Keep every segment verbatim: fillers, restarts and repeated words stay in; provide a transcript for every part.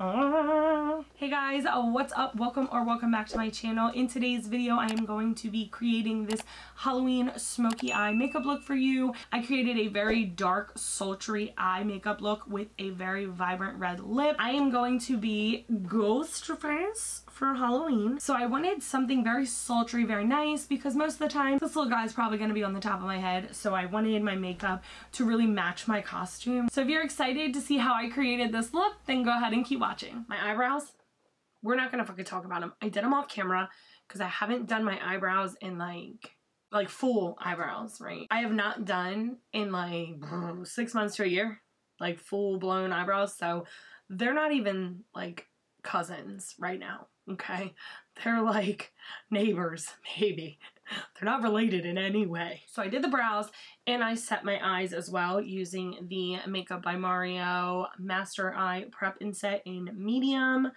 Ah. Hey guys, what's up? Welcome or welcome back to my channel. In today's video, I am going to be creating this Halloween smoky eye makeup look for you. I created a very dark, sultry eye makeup look with a very vibrant red lip. I am going to be ghost face for Halloween. So I wanted something very sultry, very nice, because most of the time this little guy is probably going to be on the top of my head. So I wanted my makeup to really match my costume. So if you're excited to see how I created this look, then go ahead and keep watching. My eyebrows, we're not gonna fucking talk about them. I did them off camera because I haven't done my eyebrows in like like full eyebrows, right? I have not done in like six months to a year like full-blown eyebrows, so they're not even like cousins right now, okay? They're like neighbors, maybe. They're not related in any way. So I did the brows and I set my eyes as well using the Makeup by Mario Master Eye Prep and Set in medium.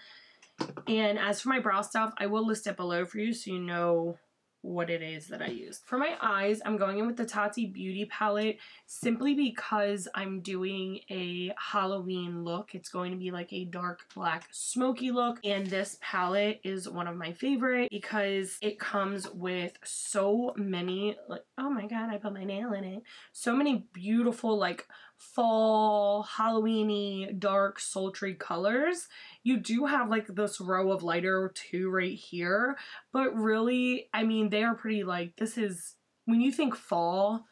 And as for my brow stuff, I will list it below for you so you know what it is that I used. For my eyes, I'm going in with the Tati Beauty palette simply because I'm doing a Halloween look. It's going to be like a dark black smoky look, and this palette is one of my favorite because it comes with so many, like, oh my god, I put my nail in it, so many beautiful like fall Halloween-y dark sultry colors. You do have like this row of lighter two right here, but really, I mean, they are pretty like, this is, when you think fall,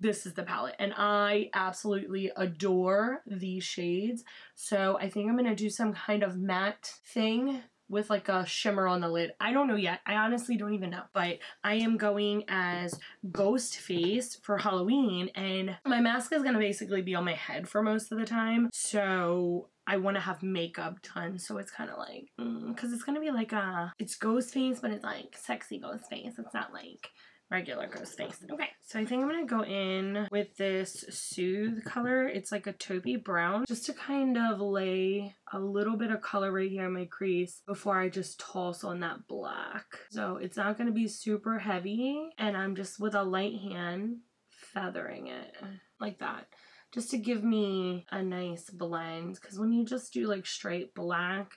this is the palette, and I absolutely adore these shades. So I think I'm gonna do some kind of matte thing with like a shimmer on the lid. I don't know yet. I honestly don't even know. But I am going as Ghost Face for Halloween, and my mask is gonna basically be on my head for most of the time. So I wanna have makeup done. So it's kinda like, mm, cause it's gonna be like a, it's Ghost Face, but it's like sexy Ghost Face. It's not like regular Ghost Face. Okay, so I think I'm gonna go in with this Soothe color. It's like a taupey brown, just to kind of lay a little bit of color right here in my crease before I just toss on that black. So it's not gonna be super heavy, and I'm just with a light hand feathering it like that, just to give me a nice blend. Because when you just do like straight black,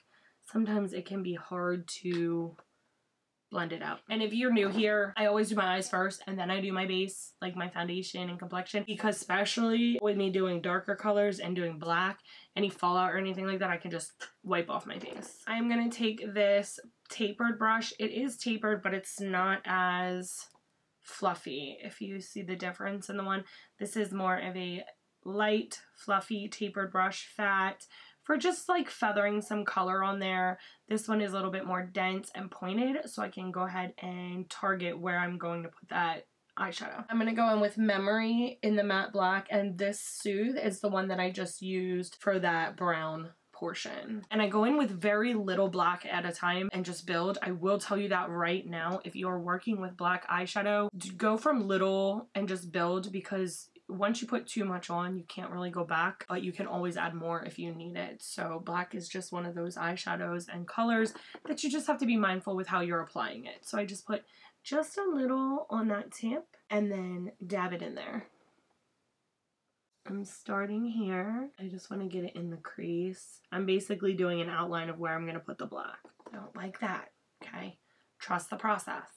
sometimes it can be hard to blend it out. And if you're new here, I always do my eyes first and then I do my base, like my foundation and complexion, because especially with me doing darker colors and doing black, any fallout or anything like that, I can just wipe off my face. I'm gonna take this tapered brush. It is tapered, but it's not as fluffy, if you see the difference in the one. This is more of a light, fluffy, tapered brush, fat, for just like feathering some color on there. This one is a little bit more dense and pointed, so I can go ahead and target where I'm going to put that eyeshadow. I'm gonna go in with Memory in the matte black, and this Soothe is the one that I just used for that brown portion. And I go in with very little black at a time and just build. I will tell you that right now, if you're working with black eyeshadow, go from little and just build, because once you put too much on, you can't really go back, but you can always add more if you need it. So black is just one of those eyeshadows and colors that you just have to be mindful with how you're applying it. So I just put just a little on that tip and then dab it in there. I'm starting here. I just want to get it in the crease. I'm basically doing an outline of where I'm going to put the black. I don't like that, okay? Trust the process.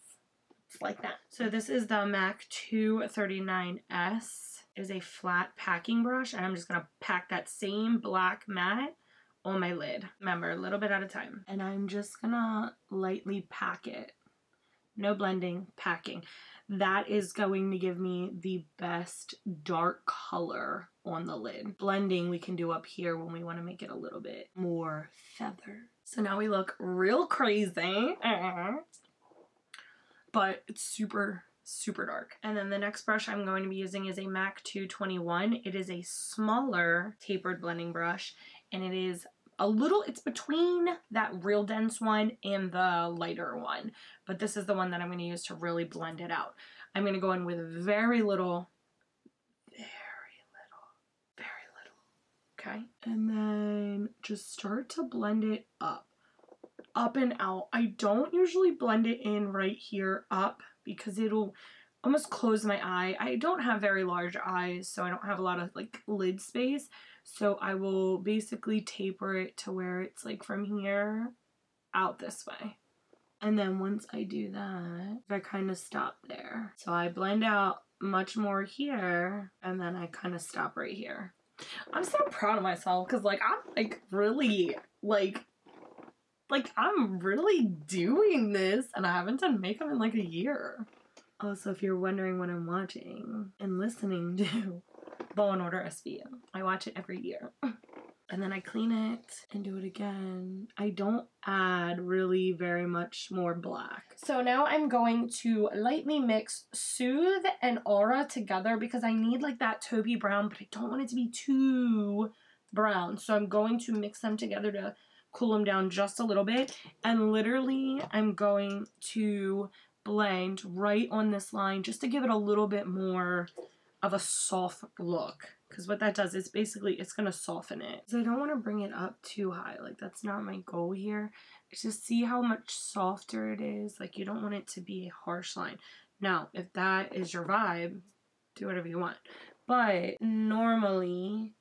It's like that. So this is the M A C two thirty-nine S. It is a flat packing brush, and I'm just gonna pack that same black matte on my lid. Remember, a little bit at a time. And I'm just gonna lightly pack it. No blending, packing. That is going to give me the best dark color on the lid. Blending we can do up here when we wanna make it a little bit more feathered. So now we look real crazy, but it's super super dark. And then the next brush I'm going to be using is a M A C two twenty-one. It is a smaller tapered blending brush, and it is a little, it's between that real dense one and the lighter one, but this is the one that I'm going to use to really blend it out. I'm going to go in with very little, very little, very little, okay? And then just start to blend it up, up and out. I don't usually blend it in right here up, because it'll almost close my eye. I don't have very large eyes, so I don't have a lot of like lid space. So I will basically taper it to where it's like from here out this way. And then once I do that, I kind of stop there. So I blend out much more here, and then I kind of stop right here. I'm so proud of myself because like I'm like really like like I'm really doing this, and I haven't done makeup in like a year. Also, if you're wondering what I'm watching and listening to, Law and Order S V U. I watch it every year. And then I clean it and do it again. I don't add really very much more black. So now I'm going to lightly mix Soothe and Aura together because I need like that taupey brown, but I don't want it to be too brown. So I'm going to mix them together to cool them down just a little bit. And literally I'm going to blend right on this line just to give it a little bit more of a soft look, because what that does is basically it's gonna soften it. So I don't want to bring it up too high, like that's not my goal here. It's just see how much softer it is. Like you don't want it to be a harsh line. Now if that is your vibe, do whatever you want, but normally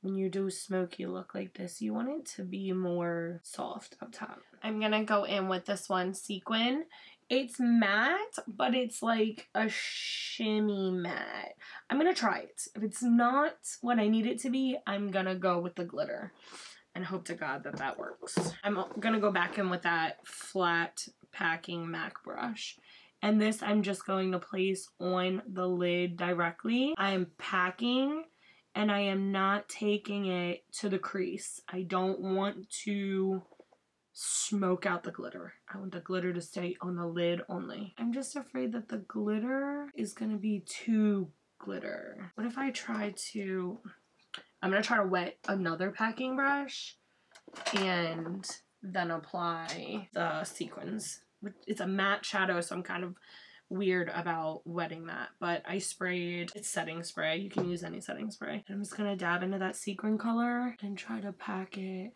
when you do smoky look like this, you want it to be more soft up top. I'm gonna go in with this one, Sequin. It's matte, but it's like a shimmy matte. I'm gonna try it. If it's not what I need it to be, I'm gonna go with the glitter and hope to God that that works. I'm gonna go back in with that flat packing MAC brush. And this I'm just going to place on the lid directly. I am packing, and I am not taking it to the crease. I don't want to smoke out the glitter. I want the glitter to stay on the lid only. I'm just afraid that the glitter is gonna be too glitter. What if I try to, I'm gonna try to wet another packing brush and then apply the sequins. It's a matte shadow, so I'm kind of weird about wetting that, but I sprayed, it's setting spray, you can use any setting spray. And I'm just gonna dab into that sequin color and try to pack it,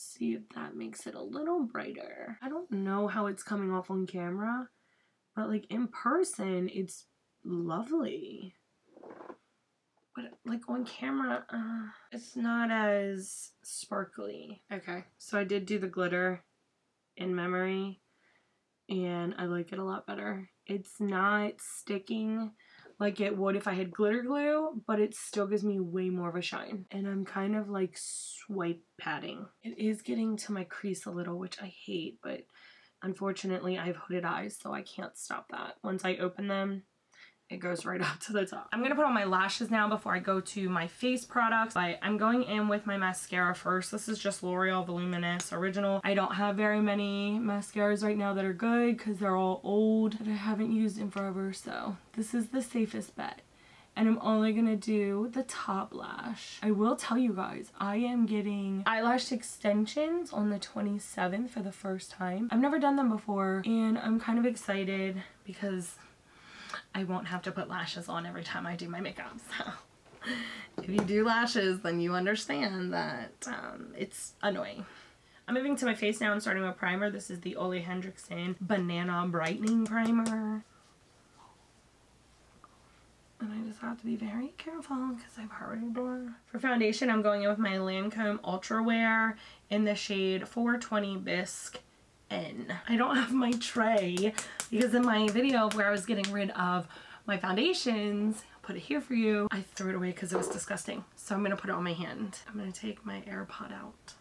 see if that makes it a little brighter. I don't know how it's coming off on camera, but like in person it's lovely, but like on camera uh, it's not as sparkly. Okay, so I did do the glitter in memory, and I like it a lot better. It's not sticking like it would if I had glitter glue, but it still gives me way more of a shine. And I'm kind of like swipe padding. It is getting to my crease a little, which I hate, but unfortunately I have hooded eyes, so I can't stop that. Once I open them, it goes right up to the top. I'm gonna put on my lashes now before I go to my face products. But I'm going in with my mascara first. This is just L'Oreal Voluminous Original. I don't have very many mascaras right now that are good because they're all old that I haven't used in forever. So this is the safest bet. And I'm only gonna do the top lash. I will tell you guys, I am getting eyelash extensions on the twenty-seventh for the first time. I've never done them before, and I'm kind of excited because I won't have to put lashes on every time I do my makeup. So if you do lashes, then you understand that um, it's annoying. I'm moving to my face now. I'm starting with primer. This is the Olehenriksen Banana Brightening Primer. And I just have to be very careful because I've already done. For foundation, I'm going in with my Lancome Ultra Wear in the shade four twenty Bisque. In. I don't have my tray because in my video of where I was getting rid of my foundations, I'll put it here for you, I threw it away because it was disgusting. So I'm going to put it on my hand. I'm going to take my AirPod out.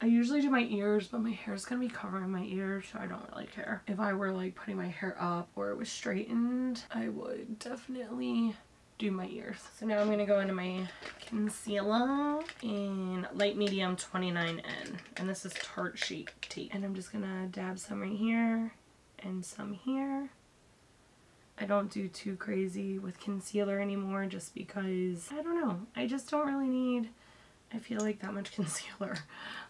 I usually do my ears, but my hair is going to be covering my ears, so I don't really care. If I were like putting my hair up or it was straightened, I would definitely do my ears. So now I'm going to go into my concealer in light medium twenty-nine N, and this is Tarte Shape Tape. And I'm just going to dab some right here and some here. I don't do too crazy with concealer anymore just because, I don't know, I just don't really need, I feel like, that much concealer.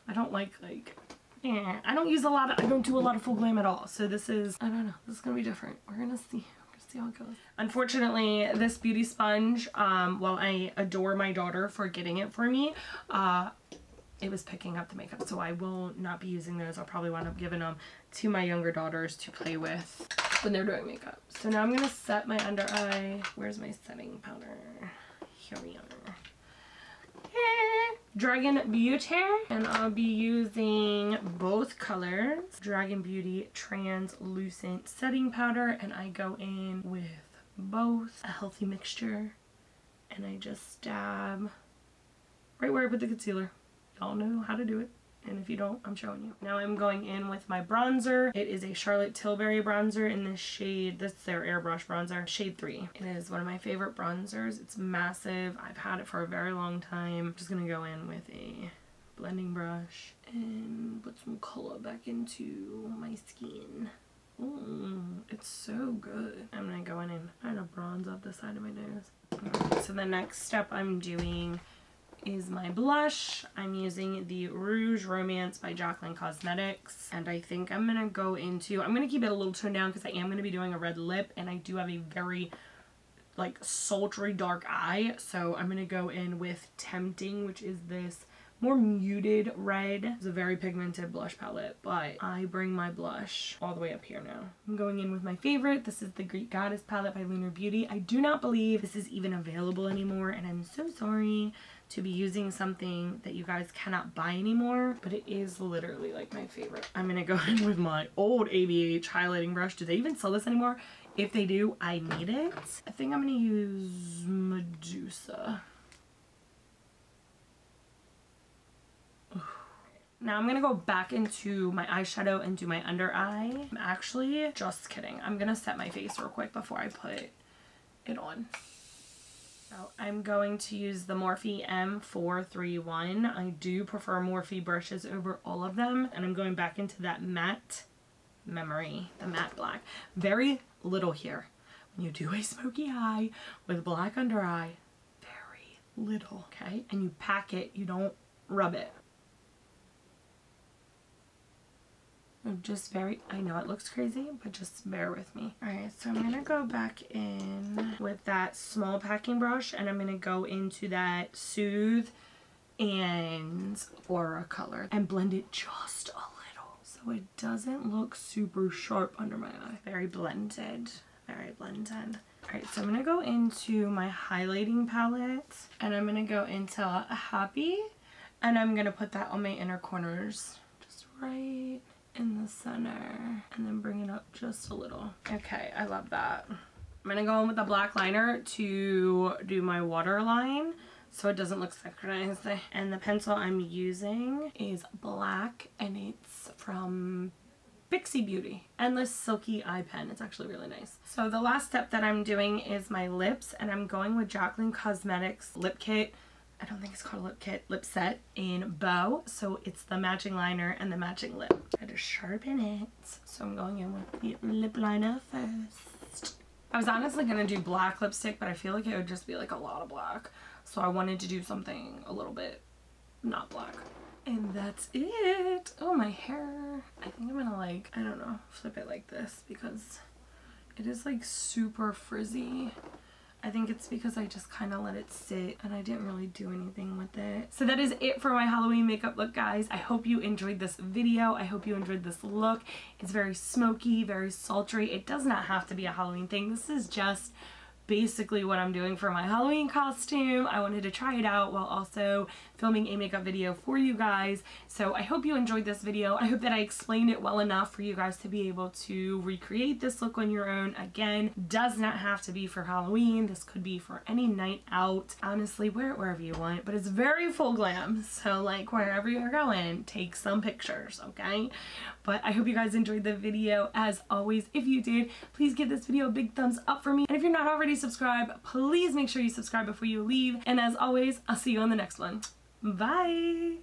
I don't like, like, eh, I don't use a lot of, I don't do a lot of full glam at all. So this is, I don't know, this is going to be different. We're going to see. See how it goes. Unfortunately, this beauty sponge, um, while I adore my daughter for getting it for me, uh, it was picking up the makeup, so I will not be using those. I'll probably wind up giving them to my younger daughters to play with when they're doing makeup. So now I'm going to set my under eye. Where's my setting powder? Here we are. Dragun Beauty, and I'll be using both colors. Dragun Beauty Translucent Setting Powder, and I go in with both, a healthy mixture, and I just stab right where I put the concealer. Y'all know how to do it, and if you don't, I'm showing you. Now I'm going in with my bronzer. It is a Charlotte Tilbury bronzer in this shade, that's their airbrush bronzer, shade three. It is one of my favorite bronzers. It's massive. I've had it for a very long time. I'm just gonna go in with a blending brush and put some color back into my skin. Ooh, it's so good. I'm gonna go in and kind of bronze up the side of my nose. Right, so the next step I'm doing is my blush. I'm using the Rouge Romance by Jaclyn Cosmetics, and I think I'm gonna go into, I'm gonna keep it a little toned down because I am gonna be doing a red lip, and I do have a very like sultry dark eye, so I'm gonna go in with Tempting, which is this more muted red. It's a very pigmented blush palette, but I bring my blush all the way up here now. I'm going in with my favorite. This is the Greek Goddess palette by Lunar Beauty. I do not believe this is even available anymore, and I'm so sorry to be using something that you guys cannot buy anymore, but it is literally like my favorite. I'm gonna go in with my old A B H highlighting brush. Do they even sell this anymore? If they do, I need it. I think I'm gonna use Medusa. Now I'm gonna go back into my eyeshadow and do my under eye. I'm actually just kidding. I'm gonna set my face real quick before I put it on. So I'm going to use the Morphe M four three one. I do prefer Morphe brushes over all of them, and I'm going back into that matte memory, the matte black. Very little here. When you do a smoky eye with black under eye, very little, okay? And you pack it, you don't rub it. Just very, I know it looks crazy, but just bear with me. Alright, so I'm gonna go back in with that small packing brush, and I'm gonna go into that Soothe and Aura color and blend it just a little so it doesn't look super sharp under my eye. Very blended. Very blended. Alright, so I'm gonna go into my highlighting palette, and I'm gonna go into Happy, and I'm gonna put that on my inner corners. Just right in the center, and then bring it up just a little. Okay, I love that. I'm gonna go in with a black liner to do my waterline so it doesn't look synchronized. And the pencil I'm using is black, and it's from Pixie Beauty. Endless Silky Eye Pen. It's actually really nice. So the last step that I'm doing is my lips, and I'm going with Jaclyn Cosmetics Lip Kit. I don't think it's called a lip kit, lip set in Bow. So it's the matching liner and the matching lip. I had to sharpen it. So I'm going in with the lip liner first. I was honestly going to do black lipstick, but I feel like it would just be like a lot of black. So I wanted to do something a little bit not black. And that's it. Oh, my hair. I think I'm going to like, I don't know, flip it like this because it is like super frizzy. I think it's because I just kind of let it sit and I didn't really do anything with it. So that is it for my Halloween makeup look, guys. I hope you enjoyed this video. I hope you enjoyed this look. It's very smoky, very sultry. It does not have to be a Halloween thing. This is just basically what I'm doing for my Halloween costume. I wanted to try it out while also filming a makeup video for you guys. So I hope you enjoyed this video. I hope that I explained it well enough for you guys to be able to recreate this look on your own. Again, does not have to be for Halloween. This could be for any night out. Honestly, wear it wherever you want, but it's very full glam. So like wherever you're going, take some pictures, okay? But I hope you guys enjoyed the video. As always, if you did, please give this video a big thumbs up for me. And if you're not already subscribe, please make sure you subscribe before you leave, and as always, I'll see you on the next one. Bye.